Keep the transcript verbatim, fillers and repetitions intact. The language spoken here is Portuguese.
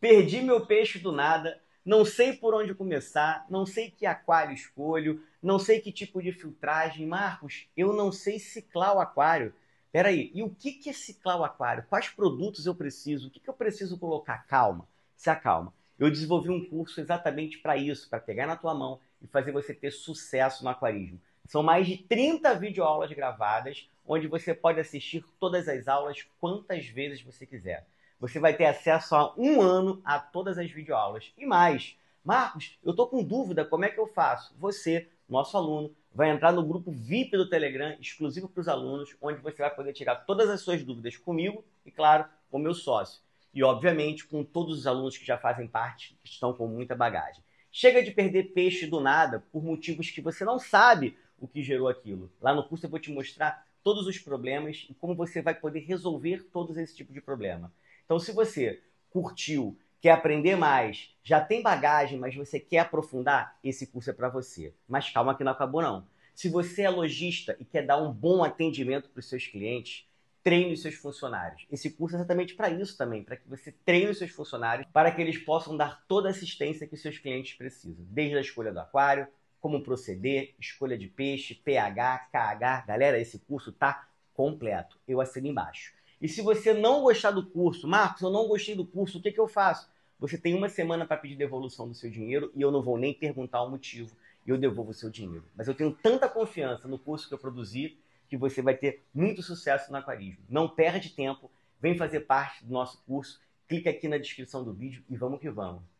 perdi meu peixe do nada, não sei por onde começar, não sei que aquário escolho, não sei que tipo de filtragem. Marcos, eu não sei ciclar o aquário. Peraí, e o que é ciclar o aquário? Quais produtos eu preciso? O que eu preciso colocar? Calma, se acalma. Eu desenvolvi um curso exatamente para isso, para pegar na tua mão e fazer você ter sucesso no aquarismo. São mais de trinta videoaulas gravadas, onde você pode assistir todas as aulas quantas vezes você quiser. Você vai ter acesso a um ano a todas as videoaulas. E mais, Marcos, eu estou com dúvida, como é que eu faço? Você, nosso aluno, vai entrar no grupo V I P do Telegram, exclusivo para os alunos, onde você vai poder tirar todas as suas dúvidas comigo e, claro, com meu sócio. E, obviamente, com todos os alunos que já fazem parte, que estão com muita bagagem. Chega de perder peixe do nada por motivos que você não sabe o que gerou aquilo. Lá no curso eu vou te mostrar todos os problemas e como você vai poder resolver todos esse tipo de problema. Então, se você curtiu, quer aprender mais, já tem bagagem, mas você quer aprofundar, esse curso é para você. Mas calma que não acabou, não. Se você é lojista e quer dar um bom atendimento para os seus clientes, treine os seus funcionários. Esse curso é exatamente para isso também, para que você treine os seus funcionários para que eles possam dar toda a assistência que os seus clientes precisam, desde a escolha do aquário, como proceder, escolha de peixe, pH, K H. Galera, esse curso tá completo. Eu assino embaixo. E se você não gostar do curso, Marcos, eu não gostei do curso, o que, que eu faço? Você tem uma semana para pedir devolução do seu dinheiro e eu não vou nem perguntar o motivo. Eu devolvo o seu dinheiro. Mas eu tenho tanta confiança no curso que eu produzi que você vai ter muito sucesso no aquarismo. Não perde tempo, vem fazer parte do nosso curso, clica aqui na descrição do vídeo e vamos que vamos.